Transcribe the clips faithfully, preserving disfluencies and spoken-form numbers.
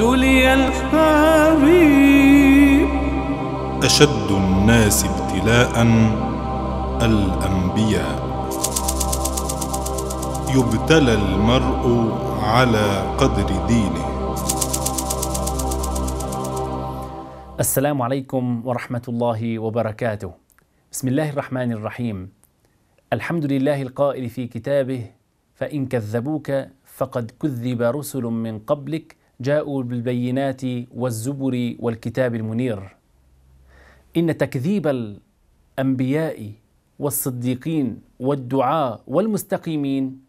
لي الحبيب. أشد الناس ابتلاء الأنبياء. يبتلى المرء على قدر دينه. السلام عليكم ورحمة الله وبركاته. بسم الله الرحمن الرحيم. الحمد لله القائل في كتابه: فإن كذبوك فقد كذب رسل من قبلك جاءوا بالبينات والزبر والكتاب المنير. إن تكذيب الأنبياء والصديقين والدعاء والمستقيمين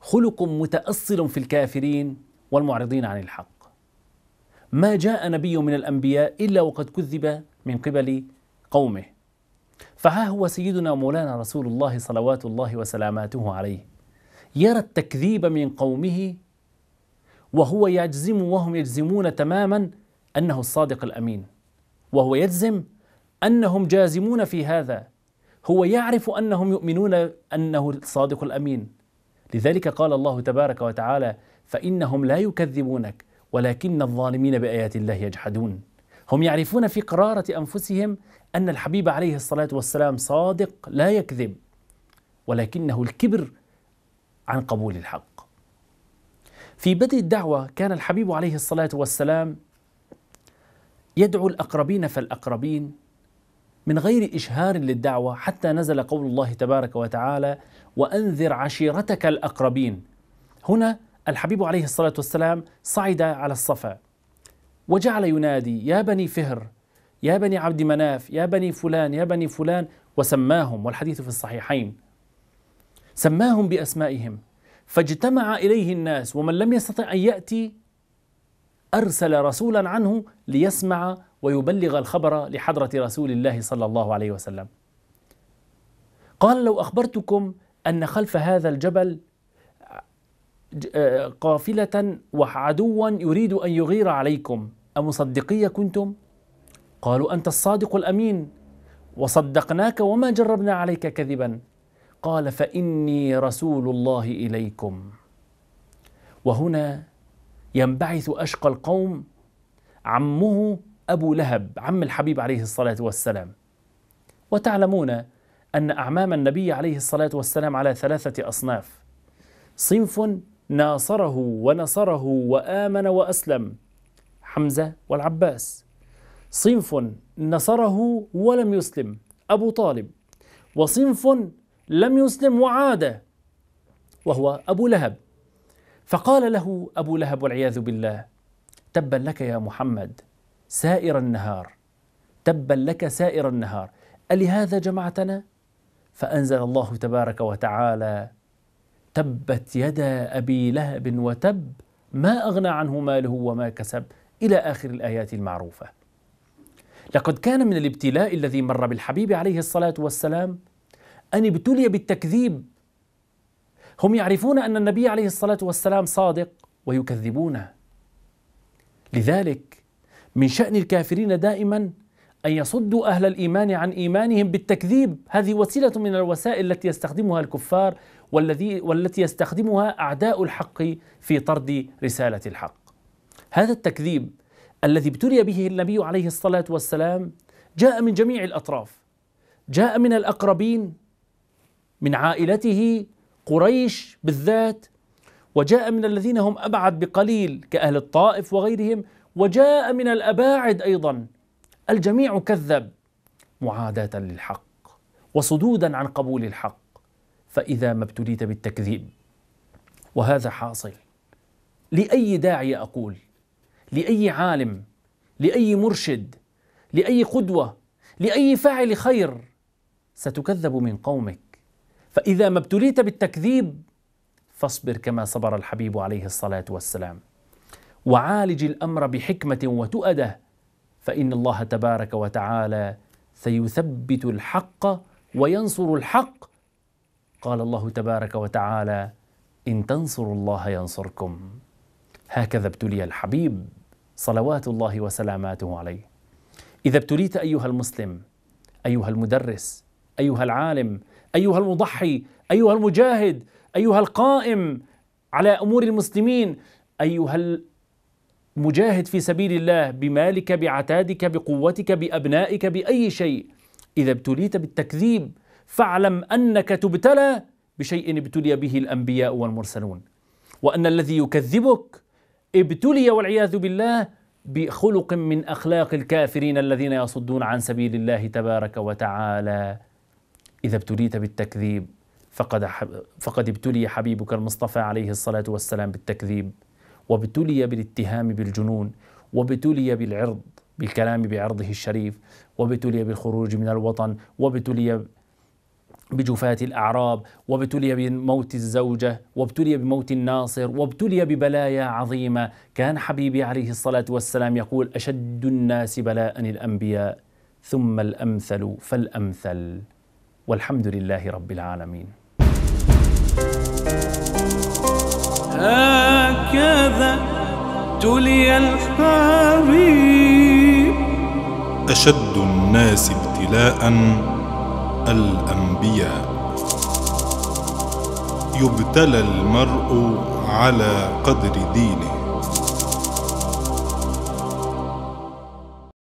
خلق متأصل في الكافرين والمعرضين عن الحق. ما جاء نبي من الأنبياء إلا وقد كذب من قبل قومه، فها هو سيدنا مولانا رسول الله صلوات الله وسلاماته عليه يرى التكذيب من قومه، وهو يجزم وهم يجزمون تماما أنه الصادق الأمين، وهو يجزم أنهم جازمون في هذا، هو يعرف أنهم يؤمنون أنه الصادق الأمين. لذلك قال الله تبارك وتعالى: فإنهم لا يكذبونك ولكن الظالمين بآيات الله يجحدون. هم يعرفون في قرارة أنفسهم أن الحبيب عليه الصلاة والسلام صادق لا يكذب، ولكنه الكبر عن قبول الحق. في بدء الدعوة كان الحبيب عليه الصلاة والسلام يدعو الأقربين فالأقربين من غير إشهار للدعوة، حتى نزل قول الله تبارك وتعالى: وأنذر عشيرتك الأقربين. هنا الحبيب عليه الصلاة والسلام صعد على الصفا وجعل ينادي: يا بني فهر، يا بني عبد مناف، يا بني فلان، يا بني فلان، وسماهم، والحديث في الصحيحين، سماهم بأسمائهم. فاجتمع إليه الناس، ومن لم يستطع أن يأتي أرسل رسولا عنه ليسمع ويبلغ الخبر لحضرة رسول الله صلى الله عليه وسلم. قال: لو أخبرتكم أن خلف هذا الجبل قافلة وعدوا يريد أن يغير عليكم أمصدقية كنتم؟ قالوا: أنت الصادق الأمين وصدقناك وما جربنا عليك كذبا. قال: فإني رسول الله إليكم. وهنا ينبعث أشقى القوم، عمه أبو لهب عم الحبيب عليه الصلاة والسلام. وتعلمون أن أعمام النبي عليه الصلاة والسلام على ثلاثة أصناف: صنف ناصره ونصره وآمن وأسلم، حمزة والعباس. صنف نصره ولم يسلم، أبو طالب. وصنف لم يسلم وعاد، وهو أبو لهب. فقال له أبو لهب والعياذ بالله: تبا لك يا محمد سائر النهار، تبا لك سائر النهار، ألهذا جمعتنا؟ فأنزل الله تبارك وتعالى: تبت يدا أبي لهب وتب، ما أغنى عنه ماله وما كسب، إلى آخر الآيات المعروفة. لقد كان من الابتلاء الذي مر بالحبيب عليه الصلاة والسلام أن ابتلي بالتكذيب. هم يعرفون أن النبي عليه الصلاة والسلام صادق ويكذبونه. لذلك من شأن الكافرين دائما أن يصدوا أهل الإيمان عن إيمانهم بالتكذيب. هذه وسيلة من الوسائل التي يستخدمها الكفار والذي والتي يستخدمها أعداء الحق في طرد رسالة الحق. هذا التكذيب الذي ابتلي به النبي عليه الصلاة والسلام جاء من جميع الأطراف، جاء من الأقربين، من عائلته قريش بالذات، وجاء من الذين هم أبعد بقليل كأهل الطائف وغيرهم، وجاء من الأباعد أيضا. الجميع كذب معاداة للحق وصدودا عن قبول الحق. فإذا ما ابتليت بالتكذيب، وهذا حاصل لأي داعي أقول، لأي عالم، لأي مرشد، لأي قدوة، لأي فاعل خير، ستكذب من قومك. فإذا ما ابتليت بالتكذيب فاصبر كما صبر الحبيب عليه الصلاة والسلام، وعالج الأمر بحكمة وتؤدة، فإن الله تبارك وتعالى سيثبت الحق وينصر الحق. قال الله تبارك وتعالى: إن تنصروا الله ينصركم. هكذا ابتلي الحبيب صلوات الله وسلاماته عليه. إذا ابتليت أيها المسلم، أيها المدرس، أيها العالم، أيها المضحي، أيها المجاهد، أيها القائم على أمور المسلمين، أيها مجاهد في سبيل الله بمالك بعتادك بقوتك بأبنائك بأي شيء، إذا ابتليت بالتكذيب فاعلم أنك تبتلى بشيء ابتلي به الأنبياء والمرسلون، وأن الذي يكذبك ابتلي والعياذ بالله بخلق من أخلاق الكافرين الذين يصدون عن سبيل الله تبارك وتعالى. إذا ابتليت بالتكذيب فقد فقد ابتلي حبيبك المصطفى عليه الصلاة والسلام بالتكذيب، وابتلي بالاتهام بالجنون، وابتلي بالعرض بالكلام بعرضه الشريف، وابتلي بالخروج من الوطن، وابتلي بجفاة الأعراب، وابتلي بموت الزوجة، وابتلي بموت الناصر، وابتلي ببلايا عظيمة. كان حبيبي عليه الصلاة والسلام يقول: أشد الناس بلاء الأنبياء ثم الأمثل فالأمثل. والحمد لله رب العالمين. هكذا ابتلي الحبيب، أشد الناس ابتلاء الأنبياء. يبتلى المرء على قدر دينه.